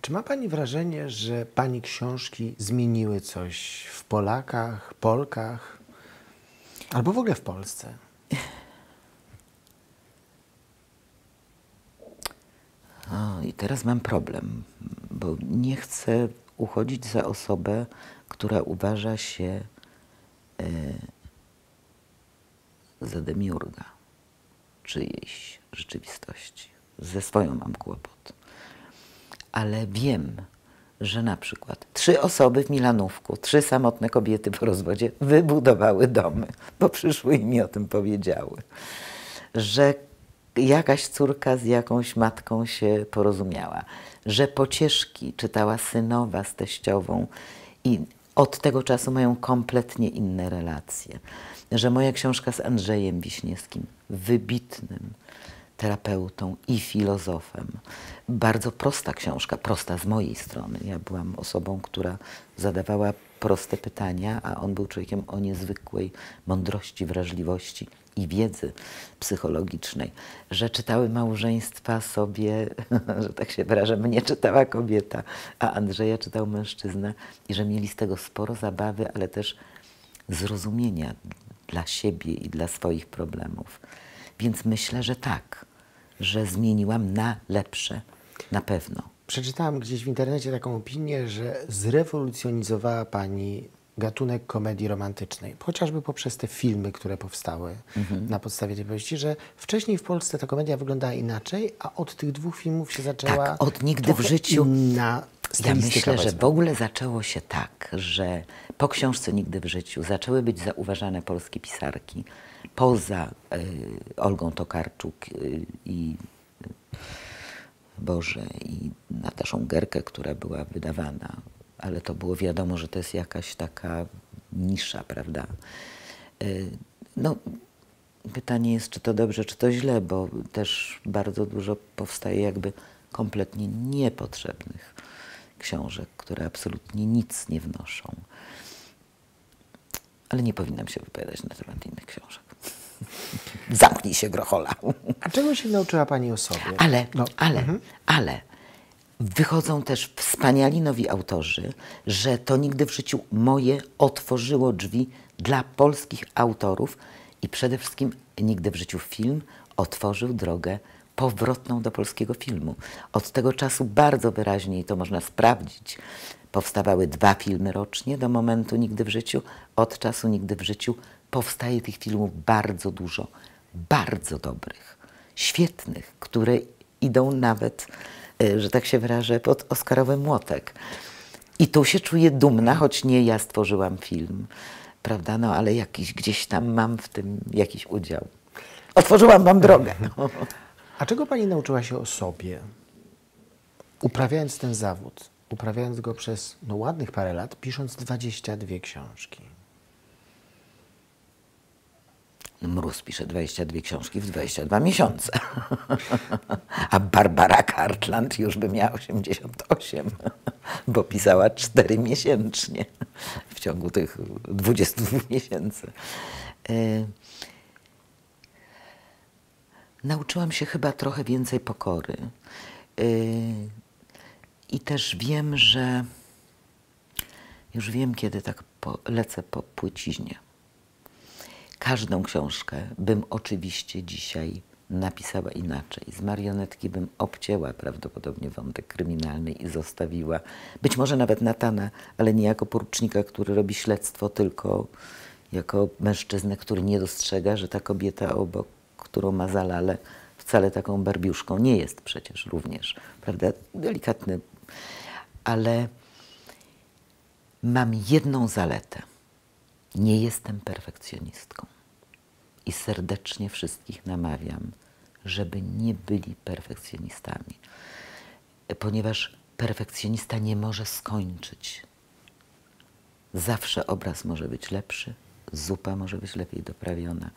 Czy ma pani wrażenie, że pani książki zmieniły coś w Polakach, Polkach, albo w ogóle w Polsce? O, i teraz mam problem, bo nie chcę uchodzić za osobę, która uważa się yy, za demiurga czyjejś rzeczywistości. Ze swoją mam kłopot. Ale wiem, że na przykład trzy osoby w Milanówku, trzy samotne kobiety po rozwodzie wybudowały domy, bo przyszły i mi o tym powiedziały. Że jakaś córka z jakąś matką się porozumiała, że pocieszki czytała synowa z teściową i od tego czasu mają kompletnie inne relacje. Że moja książka z Andrzejem Wiśniewskim, wybitnym terapeutą i filozofem, bardzo prosta książka, prosta z mojej strony. Ja byłam osobą, która zadawała proste pytania, a on był człowiekiem o niezwykłej mądrości, wrażliwości i wiedzy psychologicznej, że czytały małżeństwa sobie, że tak się wyrażę, mnie czytała kobieta, a Andrzeja czytał mężczyzna i że mieli z tego sporo zabawy, ale też zrozumienia dla siebie i dla swoich problemów. Więc myślę, że tak, że zmieniłam na lepsze, na pewno. Przeczytałam gdzieś w internecie taką opinię, że zrewolucjonizowała pani gatunek komedii romantycznej, chociażby poprzez te filmy, które powstały mhm. na podstawie tej powieści, że wcześniej w Polsce ta komedia wyglądała inaczej, a od tych dwóch filmów się zaczęła... Tak, od Nigdy w życiu... Inna ja myślę, że w ogóle zaczęło się tak, że po książce Nigdy w życiu zaczęły być zauważane polskie pisarki poza y, Olgą Tokarczuk y, i... Boże i Nataszą Gerkę, która była wydawana, ale to było wiadomo, że to jest jakaś taka nisza, prawda? No, pytanie jest, czy to dobrze, czy to źle, bo też bardzo dużo powstaje jakby kompletnie niepotrzebnych książek, które absolutnie nic nie wnoszą. Ale nie powinnam się wypowiadać na temat innych książek. Zamknij się, Grochola. A czego się nauczyła pani o sobie? Ale, no. ale, mhm. ale wychodzą też wspaniali nowi autorzy, że to Nigdy w życiu moje otworzyło drzwi dla polskich autorów i przede wszystkim Nigdy w życiu film otworzył drogę powrotną do polskiego filmu. Od tego czasu bardzo wyraźnie, i to można sprawdzić, powstawały dwa filmy rocznie do momentu Nigdy w życiu. Od czasu Nigdy w życiu powstaje tych filmów bardzo dużo, bardzo dobrych, świetnych, które idą nawet, że tak się wyrażę, pod oscarowy młotek. I tu się czuję dumna, choć nie ja stworzyłam film, prawda, no ale jakiś, gdzieś tam mam w tym jakiś udział. Otworzyłam wam drogę. No. A czego pani nauczyła się o sobie, uprawiając ten zawód, uprawiając go przez no, ładnych parę lat, pisząc dwadzieścia dwie książki? Mróz pisze dwadzieścia dwie książki w dwadzieścia dwa miesiące. A Barbara Cartland już by miała osiemdziesiąt osiem, bo pisała cztery miesięcznie w ciągu tych dwudziestu dwóch miesięcy. Yy. Nauczyłam się chyba trochę więcej pokory. Yy. I też wiem, że już wiem, kiedy tak po, lecę po płyciźnie. Każdą książkę bym oczywiście dzisiaj napisała inaczej. Z marionetki bym obcięła prawdopodobnie wątek kryminalny i zostawiła. Być może nawet Natana, ale nie jako porucznika, który robi śledztwo, tylko jako mężczyznę, który nie dostrzega, że ta kobieta obok, którą ma za lalę, wcale taką barbiuszką nie jest przecież również, prawda? Delikatny. Ale mam jedną zaletę. Nie jestem perfekcjonistką i serdecznie wszystkich namawiam, żeby nie byli perfekcjonistami, ponieważ perfekcjonista nie może skończyć. Zawsze obraz może być lepszy, zupa może być lepiej doprawiona,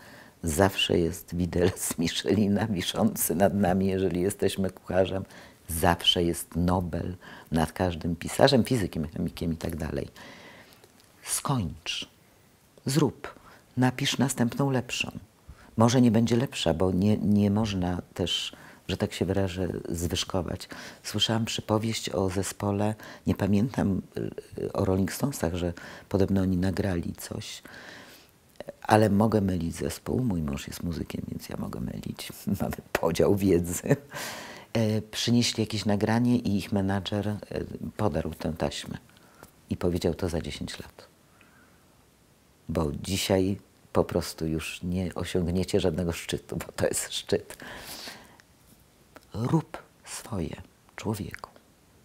zawsze jest widelec Michelina wiszący nad nami, jeżeli jesteśmy kucharzem, zawsze jest Nobel nad każdym pisarzem, fizykiem, chemikiem i tak dalej. Skończ. Zrób, napisz następną lepszą. Może nie będzie lepsza, bo nie, nie można też, że tak się wyrażę, zwyżkować. Słyszałam przypowieść o zespole, nie pamiętam o Rolling Stonesach, że podobno oni nagrali coś, ale mogę mylić zespół. Mój mąż jest muzykiem, więc ja mogę mylić. Mamy podział wiedzy. E, przynieśli jakieś nagranie i ich menadżer podarł tę taśmę i powiedział to za dziesięć lat. Bo dzisiaj po prostu już nie osiągniecie żadnego szczytu, bo to jest szczyt. Rób swoje, człowieku.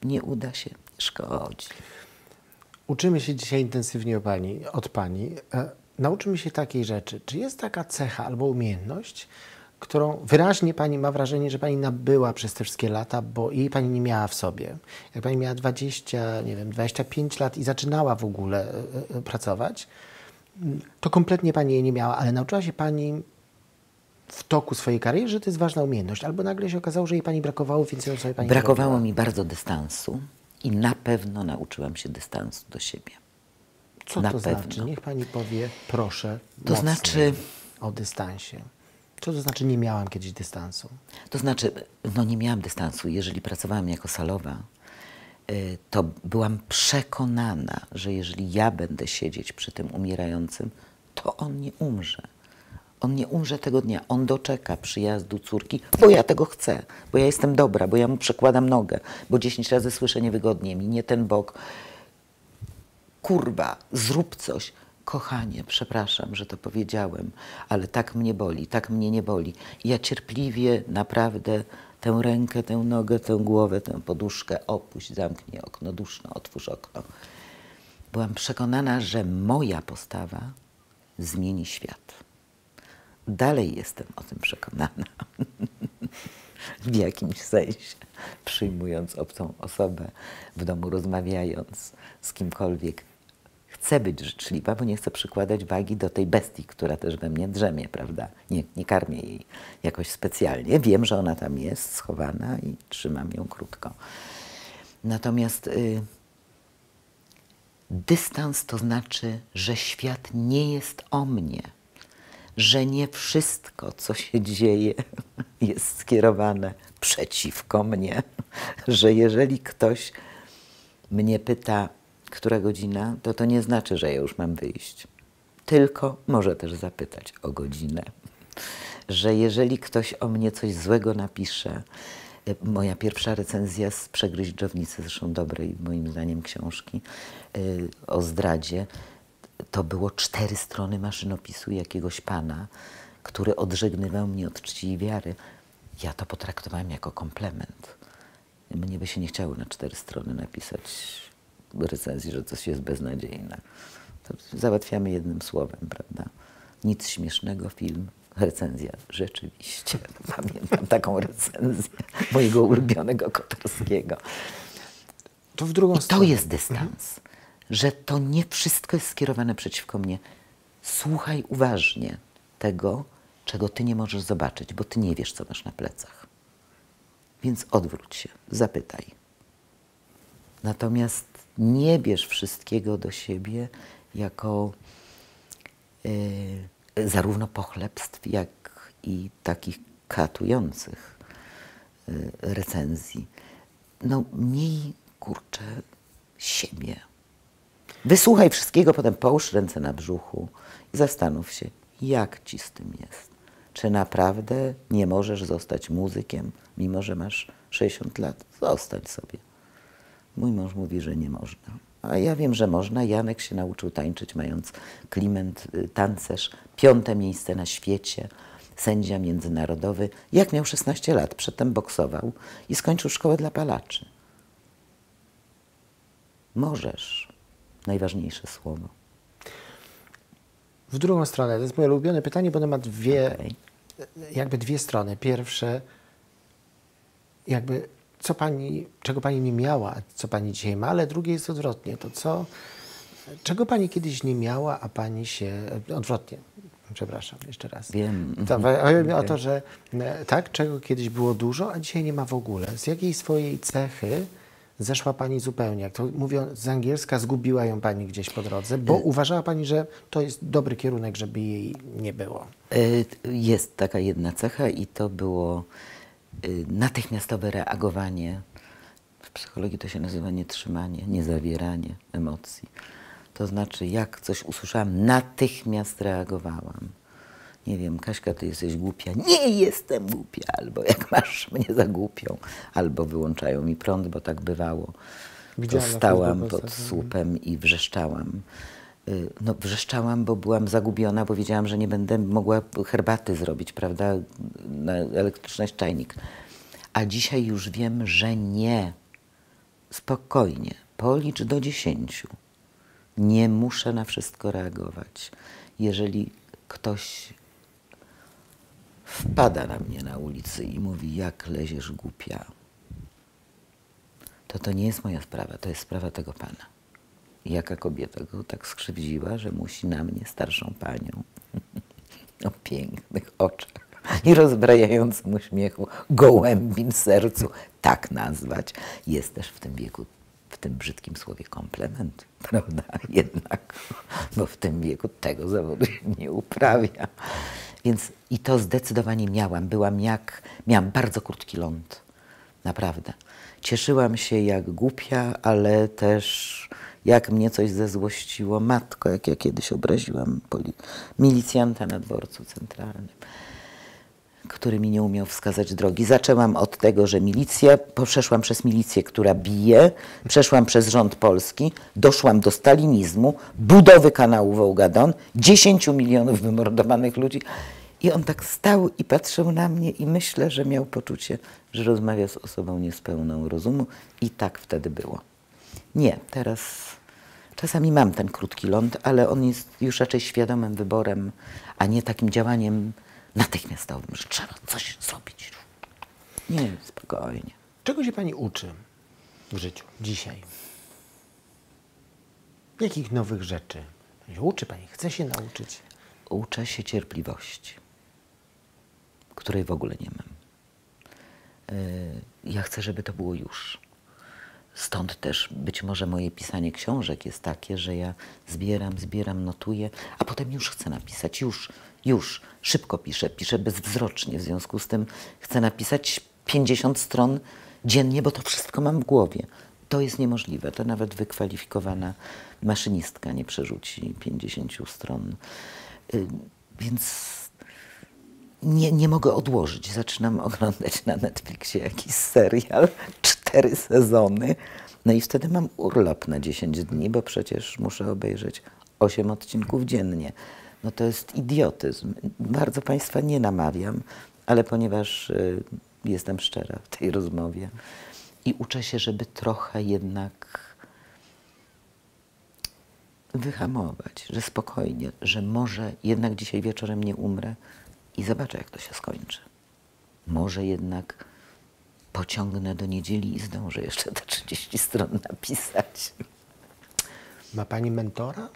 Nie uda się, szkodzi. Uczymy się dzisiaj intensywnie o pani, od pani. E, nauczymy się takiej rzeczy. Czy jest taka cecha albo umiejętność, którą wyraźnie Pani ma wrażenie, że Pani nabyła przez te wszystkie lata, bo jej Pani nie miała w sobie. Jak Pani miała dwadzieścia, nie wiem, dwadzieścia pięć lat i zaczynała w ogóle pracować, to kompletnie Pani jej nie miała, ale nauczyła się Pani w toku swojej kariery, że to jest ważna umiejętność. Albo nagle się okazało, że jej Pani brakowało, więc ją sobie Pani brakowało mi bardzo dystansu i na pewno nauczyłam się dystansu do siebie. Co na to pewno. Znaczy? Niech Pani powie, proszę, to znaczy o dystansie. Co to znaczy nie miałam kiedyś dystansu? To znaczy, no nie miałam dystansu. Jeżeli pracowałam jako salowa, to byłam przekonana, że jeżeli ja będę siedzieć przy tym umierającym, to on nie umrze. On nie umrze tego dnia. On doczeka przyjazdu córki, bo ja tego chcę, bo ja jestem dobra, bo ja mu przekładam nogę, bo dziesięć razy słyszę niewygodnie mi, nie ten bok. Kurwa, zrób coś. Kochanie, przepraszam, że to powiedziałem, ale tak mnie boli, tak mnie nie boli. Ja cierpliwie naprawdę tę rękę, tę nogę, tę głowę, tę poduszkę opuść, zamknij okno, duszno, otwórz okno. Byłam przekonana, że moja postawa zmieni świat. Dalej jestem o tym przekonana. W jakimś sensie, przyjmując obcą osobę, w domu rozmawiając z kimkolwiek, chcę być życzliwa, bo nie chcę przykładać wagi do tej bestii, która też we mnie drzemie, prawda? Nie, nie karmię jej jakoś specjalnie. Wiem, że ona tam jest schowana i trzymam ją krótko. Natomiast y, dystans to znaczy, że świat nie jest o mnie, że nie wszystko, co się dzieje, jest skierowane przeciwko mnie, że jeżeli ktoś mnie pyta, która godzina, to to nie znaczy, że ja już mam wyjść. Tylko może też zapytać o godzinę. Że jeżeli ktoś o mnie coś złego napisze, moja pierwsza recenzja z Przegryź Dżdżownicy, zresztą dobrej moim zdaniem książki o zdradzie, to było cztery strony maszynopisu jakiegoś pana, który odżegnywał mnie od czci i wiary. Ja to potraktowałam jako komplement. Mnie by się nie chciało na cztery strony napisać recenzji, że coś jest beznadziejne. To załatwiamy jednym słowem, prawda? Nic śmiesznego, film, recenzja. Rzeczywiście. Pamiętam taką recenzję mojego ulubionego Kotarskiego. To w drugą stronę. I to jest dystans, że to nie wszystko jest skierowane przeciwko mnie. Słuchaj uważnie tego, czego ty nie możesz zobaczyć, bo ty nie wiesz, co masz na plecach. Więc odwróć się, zapytaj. Natomiast nie bierz wszystkiego do siebie jako yy, zarówno pochlebstw, jak i takich katujących yy, recenzji. No mniej, kurczę, siebie. Wysłuchaj wszystkiego, potem połóż ręce na brzuchu i zastanów się, jak ci z tym jest. Czy naprawdę nie możesz zostać muzykiem, mimo że masz sześćdziesiąt lat? Zostań sobie. Mój mąż mówi, że nie można. A ja wiem, że można. Janek się nauczył tańczyć, mając Kliment, tancerz, piąte miejsce na świecie, sędzia międzynarodowy. Jak miał szesnaście lat, przedtem boksował i skończył szkołę dla palaczy. Możesz. Najważniejsze słowo. W drugą stronę. To jest moje ulubione pytanie, bo ono ma dwie, okay. jakby dwie strony. Pierwsze, jakby... Co pani, czego Pani nie miała, co Pani dzisiaj ma, ale drugie jest odwrotnie. To co, czego Pani kiedyś nie miała, a Pani się... Odwrotnie, przepraszam, jeszcze raz. Wiem. To, o, o to, że tak, czego kiedyś było dużo, a dzisiaj nie ma w ogóle. Z jakiej swojej cechy zeszła Pani zupełnie? Jak to mówią z angielska, zgubiła ją Pani gdzieś po drodze, bo y uważała Pani, że to jest dobry kierunek, żeby jej nie było. Y jest taka jedna cecha i to było... natychmiastowe reagowanie, w psychologii to się nazywa nietrzymanie, niezawieranie emocji. To znaczy, jak coś usłyszałam, natychmiast reagowałam. Nie wiem, Kaśka, ty jesteś głupia. Nie jestem głupia! Albo jak masz, mnie za głupią. Albo wyłączają mi prąd, bo tak bywało. To stałam pod słupem i wrzeszczałam. No, wrzeszczałam, bo byłam zagubiona, bo wiedziałam, że nie będę mogła herbaty zrobić, prawda, na elektryczność czajnik. A dzisiaj już wiem, że nie. Spokojnie, policz do dziesięciu. Nie muszę na wszystko reagować. Jeżeli ktoś wpada na mnie na ulicy i mówi, jak leziesz głupia, to to nie jest moja sprawa, to jest sprawa tego pana. I jaka kobieta go tak skrzywdziła, że musi na mnie, starszą panią, o pięknych oczach i rozbrajającym uśmiechu, gołębim sercu, tak nazwać. Jest też w tym wieku, w tym brzydkim słowie komplement, prawda? Jednak, bo w tym wieku tego zawodu się nie uprawia. Więc i to zdecydowanie miałam. Byłam jak, miałam bardzo krótki ląd, naprawdę. Cieszyłam się jak głupia, ale też jak mnie coś zezłościło, matko, jak ja kiedyś obraziłam milicjanta na dworcu centralnym, który mi nie umiał wskazać drogi. Zaczęłam od tego, że milicja, przeszłam przez milicję, która bije, przeszłam przez rząd polski, doszłam do stalinizmu, budowy kanału Wołga-Don, dziesięciu milionów wymordowanych ludzi. I on tak stał i patrzył na mnie i myślę, że miał poczucie, że rozmawia z osobą niespełną rozumu i tak wtedy było. Nie, teraz czasami mam ten krótki ląd, ale on jest już raczej świadomym wyborem, a nie takim działaniem natychmiastowym, że trzeba coś zrobić. Nie, spokojnie. Czego się pani uczy w życiu dzisiaj? Jakich nowych rzeczy? Pani się uczy, pani chce się nauczyć? Uczę się cierpliwości, której w ogóle nie mam. Ja chcę, żeby to było już. Stąd też być może moje pisanie książek jest takie, że ja zbieram, zbieram, notuję, a potem już chcę napisać, już, już. Szybko piszę, piszę bezwzrocznie, w związku z tym chcę napisać pięćdziesiąt stron dziennie, bo to wszystko mam w głowie. To jest niemożliwe, to nawet wykwalifikowana maszynistka nie przerzuci pięćdziesięciu stron. Więc nie, nie mogę odłożyć. Zaczynam oglądać na Netflixie jakiś serial, cztery sezony. No i wtedy mam urlop na dziesięć dni, bo przecież muszę obejrzeć osiem odcinków dziennie. No to jest idiotyzm. Bardzo państwa nie namawiam, ale ponieważ y, jestem szczera w tej rozmowie i uczę się, żeby trochę jednak wyhamować, że spokojnie, że może jednak dzisiaj wieczorem nie umrę i zobaczę, jak to się skończy. Może jednak pociągnę do niedzieli i zdążę jeszcze te trzydzieści stron napisać. Ma pani mentora?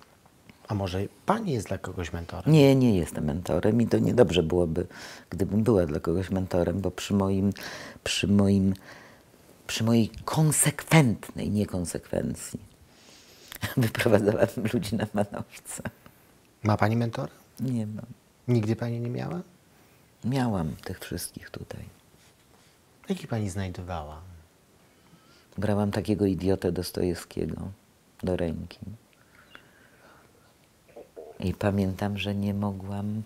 A może pani jest dla kogoś mentorem? Nie, nie jestem mentorem i to niedobrze byłoby, gdybym była dla kogoś mentorem, bo przy moim, przy moim, przy mojej konsekwentnej niekonsekwencji wyprowadzałam ludzi na manowce. Ma pani mentora? Nie mam. Nigdy pani nie miała? Miałam tych wszystkich tutaj. Jaki pani znajdowała? Brałam takiego idiotę Dostojewskiego do ręki. I pamiętam, że nie mogłam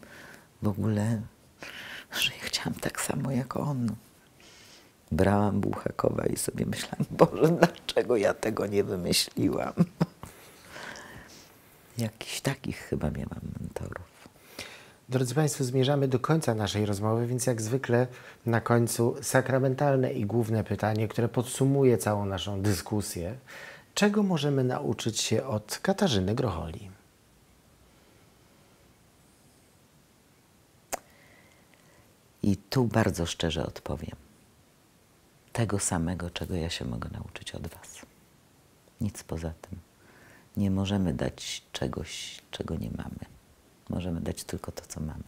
w ogóle, że ja chciałam tak samo jak on. Brałam Bułhakowa i sobie myślałam, Boże, dlaczego ja tego nie wymyśliłam? Jakichś takich chyba miałam mentorów. Drodzy państwo, zmierzamy do końca naszej rozmowy, więc jak zwykle na końcu sakramentalne i główne pytanie, które podsumuje całą naszą dyskusję. Czego możemy nauczyć się od Katarzyny Grocholi? I tu bardzo szczerze odpowiem. Tego samego, czego ja się mogę nauczyć od was. Nic poza tym. Nie możemy dać czegoś, czego nie mamy. Możemy dać tylko to, co mamy.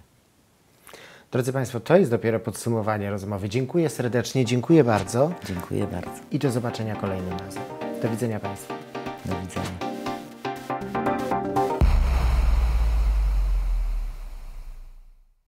Drodzy państwo, to jest dopiero podsumowanie rozmowy. Dziękuję serdecznie, dziękuję bardzo. Dziękuję bardzo. I do zobaczenia kolejnym razem. Do widzenia państwu. Do widzenia.